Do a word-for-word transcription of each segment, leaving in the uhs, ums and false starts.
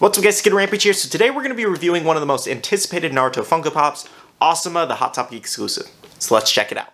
What's up guys, Skittle Rampage here. So today we're going to be reviewing one of the most anticipated Naruto Funko Pops, Asuma, the Hot Topic exclusive. So let's check it out.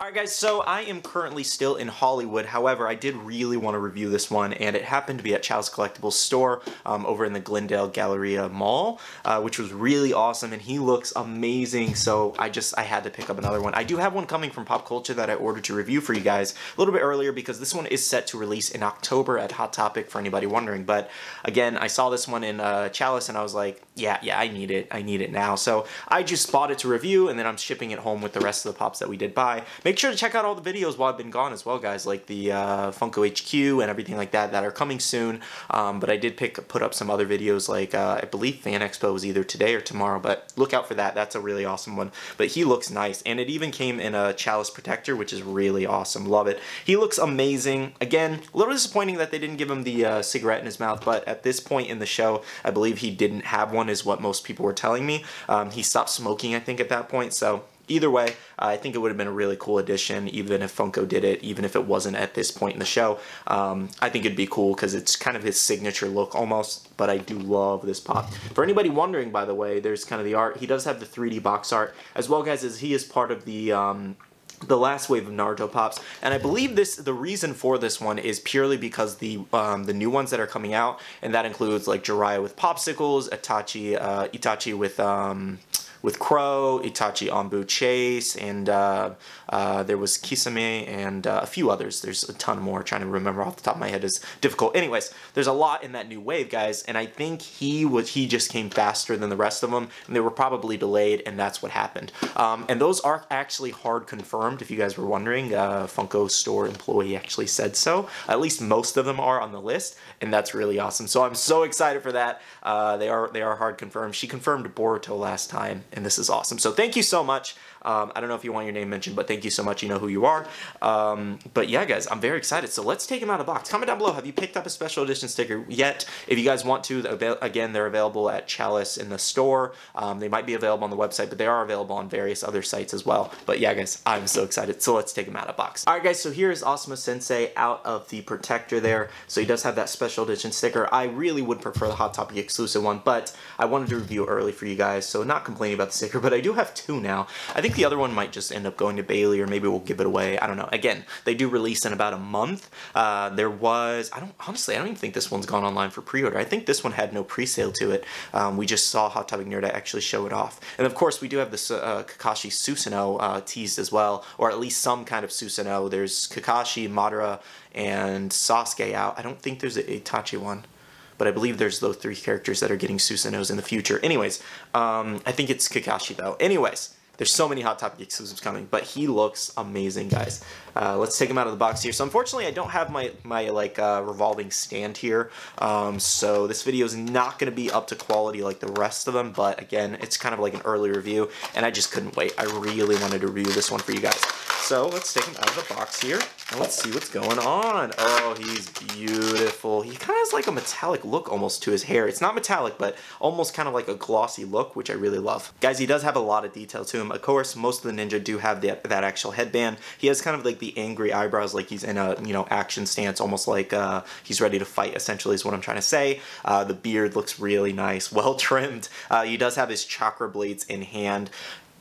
Alright guys, so I am currently still in Hollywood, however I did really want to review this one, and it happened to be at Chalice Collectibles store um, over in the Glendale Galleria mall, uh, which was really awesome, and he looks amazing, so I just, I had to pick up another one. I do have one coming from Pop Culture that I ordered to review for you guys a little bit earlier, because this one is set to release in October at Hot Topic, for anybody wondering, but again, I saw this one in uh, Chalice, and I was like, yeah, yeah, I need it, I need it now, so I just bought it to review, and then I'm shipping it home with the rest of the Pops that we did buy. Make Make sure to check out all the videos while I've been gone as well, guys, like the uh, Funko H Q and everything like that that are coming soon, um, but I did pick put up some other videos, like uh, I believe Fan Expo is either today or tomorrow, but look out for that. That's a really awesome one, but he looks nice, and it even came in a Chalice protector, which is really awesome. Love it. He looks amazing. Again, a little disappointing that they didn't give him the uh, cigarette in his mouth, but at this point in the show, I believe he didn't have one, is what most people were telling me. Um, he stopped smoking, I think, at that point, so... Either way, uh, I think it would have been a really cool addition, even if Funko did it, even if it wasn't at this point in the show. Um, I think it'd be cool because it's kind of his signature look almost, but I do love this pop. For anybody wondering, by the way, there's kind of the art. He does have the three D box art as well, guys, as he is part of the... Um, the last wave of Naruto Pops, and I believe this the reason for this one is purely because the um, the new ones that are coming out, and that includes like Jiraiya with popsicles, Itachi uh, Itachi with um, with Crow, Itachi Anbu Chase, and uh, uh, there was Kisame and uh, a few others. There's a ton more. Trying to remember off the top of my head is difficult. Anyways, there's a lot in that new wave, guys, and I think he was he just came faster than the rest of them, and they were probably delayed, and that's what happened. Um, and those are actually hard confirmed. If you guys were wondering, uh, Funko store employee actually said so. At least most of them are on the list, and that's really awesome. So I'm so excited for that. Uh, they are they are hard confirmed. She confirmed Boruto last time, and this is awesome. So thank you so much. Um, I don't know if you want your name mentioned, but thank you so much. You know who you are. Um, but yeah, guys, I'm very excited. So let's take them out of the box. Comment down below. Have you picked up a special edition sticker yet? If you guys want to, again, they're available at Chalice in the store. Um, they might be available on the website, but they are available on various other sites as well. But yeah, guys, I'm so excited. So let's take him out of the box. All right, guys, so here is Asuma Sensei out of the protector there. So he does have that special edition sticker. I really would prefer the Hot Topic exclusive one, but I wanted to review early for you guys, so not complaining about the sticker, but I do have two now. I think I think the other one might just end up going to Bailey, or maybe we'll give it away. I don't know. Again, they do release in about a month. Uh, there was, I don't, honestly, I don't even think this one's gone online for pre-order. I think this one had no pre-sale to it. Um, we just saw Hot Topic Nerd actually show it off. And of course, we do have this uh, Kakashi Susano'o uh, teased as well, or at least some kind of Susano'o. There's Kakashi, Madara, and Sasuke out. I don't think there's an Itachi one, but I believe there's those three characters that are getting Susano's in the future. Anyways, um, I think it's Kakashi though. Anyways. There's so many Hot Topic exclusives coming, but he looks amazing, guys. Uh, let's take him out of the box here. So unfortunately, I don't have my, my like, uh, revolving stand here, um, so this video is not going to be up to quality like the rest of them, but again, it's kind of like an early review, and I just couldn't wait. I really wanted to review this one for you guys. So let's take him out of the box here, and let's see what's going on. Oh, he's beautiful. He kind of has like a metallic look almost to his hair. It's not metallic, but almost kind of like a glossy look, which I really love. Guys, he does have a lot of detail to him. Of course, most of the ninja do have the, that actual headband. He has kind of like the angry eyebrows, like he's in a, you know, action stance, almost like uh, he's ready to fight, essentially, is what I'm trying to say. Uh, the beard looks really nice, well trimmed. Uh, he does have his chakra blades in hand.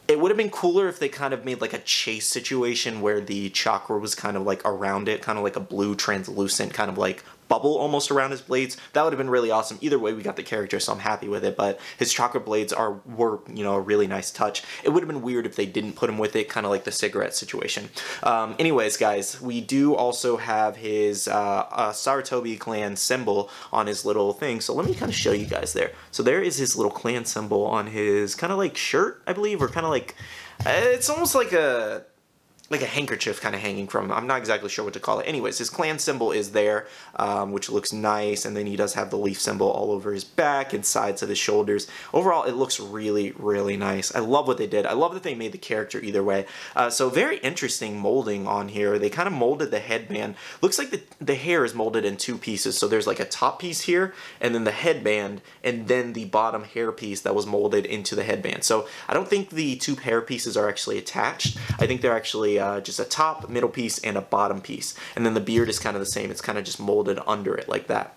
It would have been cooler if they kind of made like a chase situation where the chakra was kind of like around it, kind of like a blue translucent kind of like bubble almost around his blades. That would have been really awesome. Either way, we got the character, so I'm happy with it, but his chakra blades are, were, you know, a really nice touch. It would have been weird if they didn't put him with it, kind of like the cigarette situation. Um, anyways, guys, we do also have his uh, uh, Sarutobi clan symbol on his little thing, so let me kind of show you guys there. So there is his little clan symbol on his kind of like shirt, I believe, or kind of like, it's almost like a... like a handkerchief kind of hanging from him. I'm not exactly sure what to call it. Anyways, his clan symbol is there, um, which looks nice, and then he does have the leaf symbol all over his back and sides of his shoulders. Overall, it looks really, really nice. I love what they did. I love that they made the character either way. Uh, so very interesting molding on here. They kind of molded the headband. Looks like the, the hair is molded in two pieces, so there's like a top piece here, and then the headband, and then the bottom hair piece that was molded into the headband. So I don't think the two hair pieces are actually attached. I think they're actually a uh, just a top, middle piece, and a bottom piece. And then the beard is kind of the same. It's kind of just molded under it like that.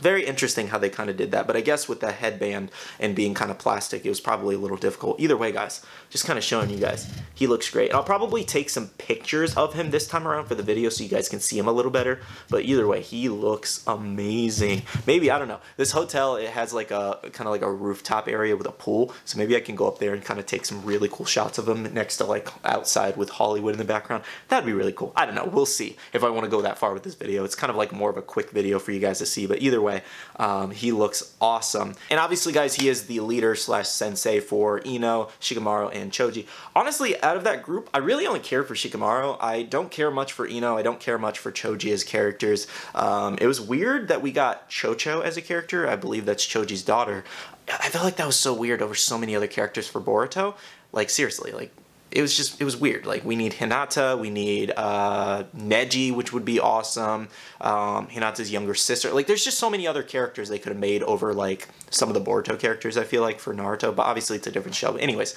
Very interesting how they kind of did that, but I guess with the headband and being kind of plastic, it was probably a little difficult. Either way, guys, just kind of showing you guys. He looks great. And I'll probably take some pictures of him this time around for the video so you guys can see him a little better, but either way, he looks amazing. Maybe, I don't know, this hotel, it has like a kind of like a rooftop area with a pool, so maybe I can go up there and kind of take some really cool shots of him next to like outside with Hollywood in the background. That'd be really cool. I don't know. We'll see if I want to go that far with this video. It's kind of like more of a quick video for you guys to see, but either way, Um, he looks awesome. And obviously, guys, he is the leader slash sensei for Ino, Shikamaru, and Choji. Honestly, out of that group, I really only care for Shikamaru. I don't care much for Ino. I don't care much for Choji as characters. Um, it was weird that we got Chocho as a character. I believe that's Choji's daughter. I feel like that was so weird over so many other characters for Boruto. Like, seriously, like, it was just, it was weird. Like, we need Hinata, we need uh, Neji, which would be awesome. Um, Hinata's younger sister. Like, there's just so many other characters they could have made over, like, some of the Boruto characters, I feel like, for Naruto. But obviously, it's a different show. But anyways,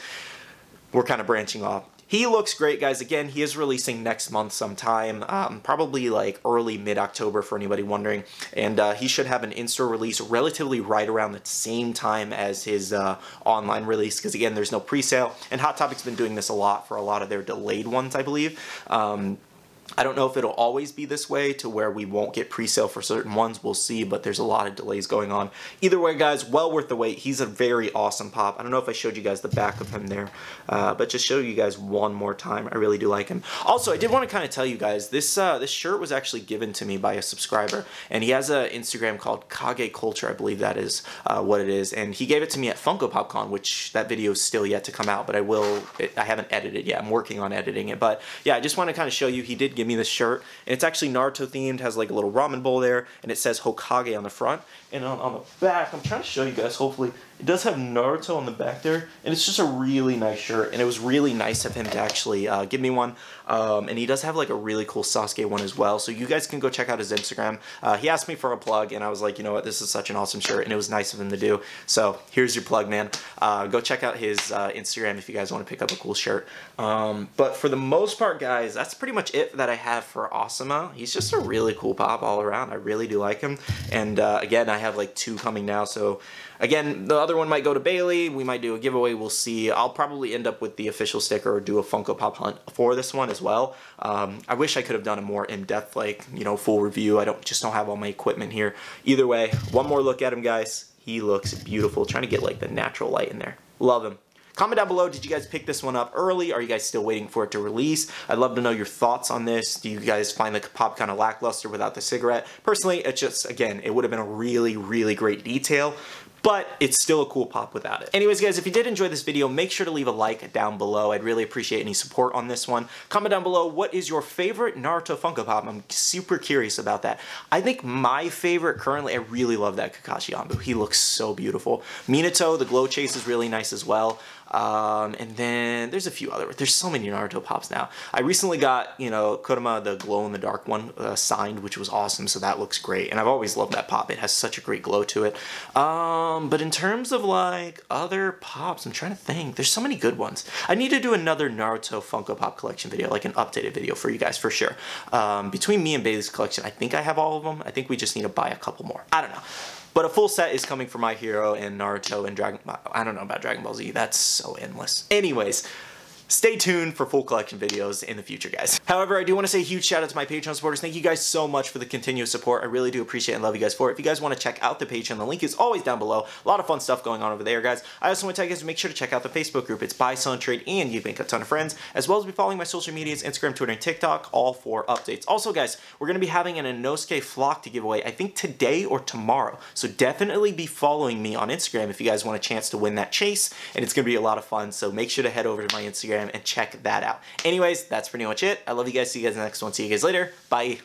we're kind of branching off. He looks great, guys. Again, he is releasing next month sometime, um, probably like early, mid-October for anybody wondering. And uh, he should have an in-store release relatively right around the same time as his uh, online release because, again, there's no pre-sale. And Hot Topic's been doing this a lot for a lot of their delayed ones, I believe. Um, I don't know if it'll always be this way to where we won't get pre-sale for certain ones. We'll see, but there's a lot of delays going on. Either way, guys, well worth the wait. He's a very awesome pop. I don't know if I showed you guys the back of him there, uh, but just show you guys one more time. I really do like him. Also, I did want to kind of tell you guys, this uh, this shirt was actually given to me by a subscriber, and he has an Instagram called Kage Culture. I believe that is uh, what it is, and he gave it to me at Funko PopCon, which that video is still yet to come out, but I will, it, I haven't edited yet. I'm working on editing it, but yeah, I just want to kind of show you, he did give me this shirt, and it's actually Naruto themed, has like a little ramen bowl there, and it says Hokage on the front, and on, on the back, I'm trying to show you guys, hopefully, it does have Naruto on the back there, and it's just a really nice shirt, and it was really nice of him to actually uh, give me one, um, and he does have like a really cool Sasuke one as well, so you guys can go check out his Instagram. Uh, he asked me for a plug, and I was like, you know what, this is such an awesome shirt, and it was nice of him to do, so here's your plug, man. Uh, go check out his uh, Instagram if you guys want to pick up a cool shirt, um, but for the most part, guys, that's pretty much it that I have for Asuma. He's just a really cool pop all around. I really do like him. And uh, again, I have like two coming now. So again, the other one might go to Bailey. We might do a giveaway. We'll see. I'll probably end up with the official sticker or do a Funko Pop hunt for this one as well. Um, I wish I could have done a more in-depth, like, you know, full review. I don't just don't have all my equipment here. Either way, one more look at him, guys. He looks beautiful. Trying to get like the natural light in there. Love him. Comment down below, did you guys pick this one up early? Are you guys still waiting for it to release? I'd love to know your thoughts on this. Do you guys find the pop kind of lackluster without the cigarette? Personally, it's just, again, it would have been a really, really great detail, but it's still a cool pop without it. Anyways, guys, if you did enjoy this video, make sure to leave a like down below. I'd really appreciate any support on this one. Comment down below, what is your favorite Naruto Funko Pop? I'm super curious about that. I think my favorite currently, I really love that Kakashi Anbu. He looks so beautiful. Minato, the glow chase is really nice as well. Um, and then there's a few other, there's so many Naruto pops now. I recently got, you know, Kurama, the glow in the dark one, uh, signed, which was awesome. So that looks great. And I've always loved that pop. It has such a great glow to it. Um, but in terms of like other pops, I'm trying to think, there's so many good ones. I need to do another Naruto Funko Pop collection video, like an updated video for you guys for sure. Um, between me and Bailey's collection, I think I have all of them. I think we just need to buy a couple more. I don't know. But a full set is coming for My Hero and Naruto and Dragon... I don't know about Dragon Ball Z. That's so endless. Anyways, stay tuned for full collection videos in the future, guys. However, I do want to say a huge shout out to my Patreon supporters. Thank you guys so much for the continuous support. I really do appreciate and love you guys for it. If you guys want to check out the Patreon, the link is always down below. A lot of fun stuff going on over there, guys. I also want to tell you guys to make sure to check out the Facebook group. It's Buy, Sell, and Trade, and you make a ton of friends, as well as be following my social medias, Instagram, Twitter, and TikTok, all for updates. Also, guys, we're going to be having an Inosuke flock to give away, I think today or tomorrow. So definitely be following me on Instagram if you guys want a chance to win that chase, and it's going to be a lot of fun. So make sure to head over to my Instagram and check that out. Anyways, that's pretty much it. I love you guys. See you guys in the next one. See you guys later. Bye.